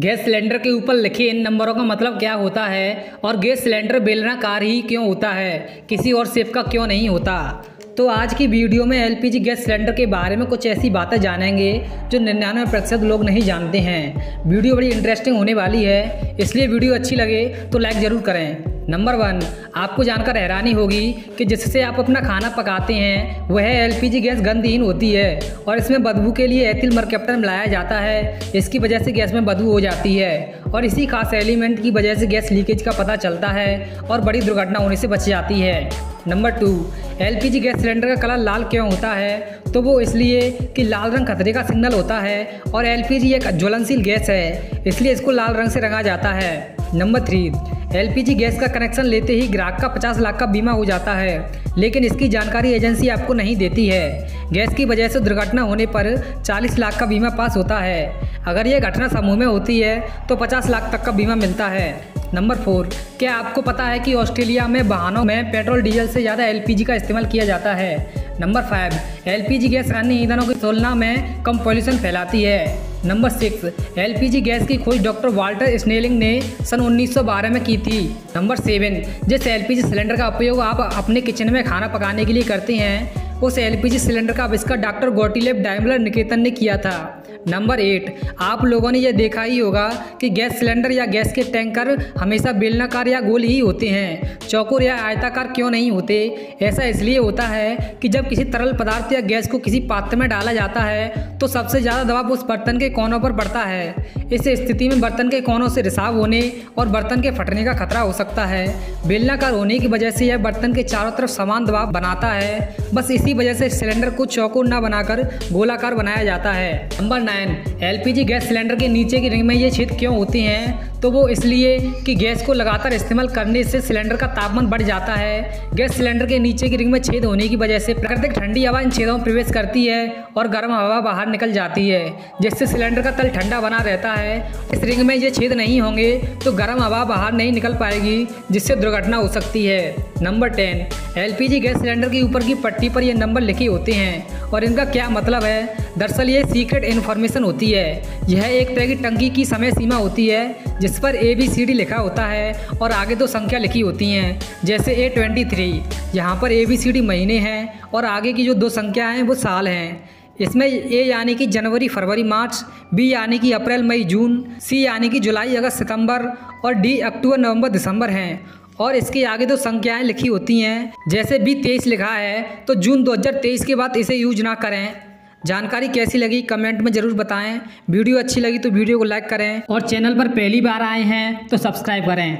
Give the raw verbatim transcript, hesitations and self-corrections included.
Gas cylinder के ऊपर लिखे इन नंबरों का मतलब क्या होता है और गैस सिलेंडर बेलनाकार ही क्यों होता है, किसी और शेप का क्यों नहीं होता। तो आज की वीडियो में एलपीजी गैस सिलेंडर के बारे में कुछ ऐसी बातें जानेंगे जो निन्यानवे प्रतिशत लोग नहीं जानते हैं। वीडियो बड़ी इंटरेस्टिंग होने वाली है, इसलिए वीडियो अच्छी लगे तो लाइक ज़रूर करें। नंबर वन, आपको जानकर हैरानी होगी कि जिससे आप अपना खाना पकाते हैं वह एलपीजी गैस गंधहीन होती है और इसमें बदबू के लिए एथिल मर्केप्टन मिलाया जाता है। इसकी वजह से गैस में बदबू हो जाती है और इसी खास एलिमेंट की वजह से गैस लीकेज का पता चलता है और बड़ी दुर्घटना होने से बच जाती है। Number two, LPG gas cylinder का कलर लाल क्यों होता है? तो वो इसलिए कि लाल रंग खतरे का सिग्नल होता है और एलपीजी एक ज्वलनशील गैस है, इसलिए इसको लाल रंग से रंगा जाता है। नंबर थ्री, एलपीजी गैस का कनेक्शन लेते ही ग्राहक का पचास लाख का बीमा हो जाता है, लेकिन इसकी जानकारी एजेंसी आपको नहीं देती है। गैस की वजह से दुर्घटना होने पर चालीस लाख का बीमा पास होता है। अगर यह घटना समूह में होती है तो पचास लाख तक का बीमा मिलता है। नंबर फोर, क्या आपको पता है कि ऑस्ट्रेलिया में वाहनों में पेट्रोल डीजल से ज़्यादा एलपीजी का इस्तेमाल किया जाता है। नंबर फाइव, एलपीजी गैस अन्य ईंधनों की तुलना में कम पॉल्यूशन फैलाती है। नंबर सिक्स, एलपीजी गैस की खोज डॉक्टर वाल्टर स्नेलिंग ने सन उन्नीस सौ बारह में की थी। नंबर सेवन, जिस एलपीजी सिलेंडर का उपयोग आप अपने किचन में खाना पकाने के लिए करते हैं उस एलपीजी सिलेंडर का आविष्कार डॉक्टर गॉटलीब डाइमलर निकेतन ने किया था। नंबर एट, आप लोगों ने यह देखा ही होगा कि गैस सिलेंडर या गैस के टैंकर हमेशा बेलनाकार या गोल ही होते हैं, चौकोर या आयताकार क्यों नहीं होते। ऐसा इसलिए होता है कि जब किसी तरल पदार्थ या गैस को किसी पात्र में डाला जाता है तो सबसे ज़्यादा दबाव उस बर्तन के कोनों पर पड़ता है। इस स्थिति में बर्तन के कोनों से रिसाव होने और बर्तन के फटने का खतरा हो सकता है। बेलनाकार होने की वजह से यह बर्तन के चारों तरफ समान दबाव बनाता है, बस इसी वजह से सिलेंडर को चौकोर न बनाकर गोलाकार बनाया जाता है। नंबर एलपीजी गैस सिलेंडर के नीचे की रिंग में ये छिद्र क्यों होते हैं? तो वो इसलिए कि गैस को लगातार इस्तेमाल करने से सिलेंडर का तापमान बढ़ जाता है। गैस सिलेंडर के नीचे की रिंग में छेद होने की वजह से प्राकृतिक ठंडी हवा इन छेदों में प्रवेश करती है और गर्म हवा बाहर निकल जाती है, जिससे सिलेंडर का तल ठंडा बना रहता है। इस रिंग में ये छेद नहीं होंगे तो गर्म हवा बाहर नहीं निकल पाएगी, जिससे दुर्घटना हो सकती है। Number ten, LPG gas cylinder के ऊपर की पट्टी पर ये नंबर लिखे होते हैं और इनका क्या मतलब है? दरअसल ये सीक्रेट इन्फॉर्मेशन होती है। यह एक तरह की टंकी की समय सीमा होती है जिस पर ए बी सी डी लिखा होता है और आगे दो संख्या लिखी होती हैं, जैसे ए ट्वेंटी थ्री। यहाँ पर ए बी सी डी महीने हैं और आगे की जो दो संख्या हैं वो साल हैं। इसमें ए यानी कि जनवरी फरवरी मार्च, बी यानी कि अप्रैल मई जून, सी यानी कि जुलाई अगस्त सितंबर और डी अक्टूबर नवंबर दिसंबर हैं। और इसके आगे दो संख्याएं लिखी होती हैं, जैसे बी तेईस लिखा है तो जून दो हज़ार तेईस के बाद इसे यूज ना करें। जानकारी कैसी लगी कमेंट में ज़रूर बताएं। वीडियो अच्छी लगी तो वीडियो को लाइक करें और चैनल पर पहली बार आए हैं तो सब्सक्राइब करें।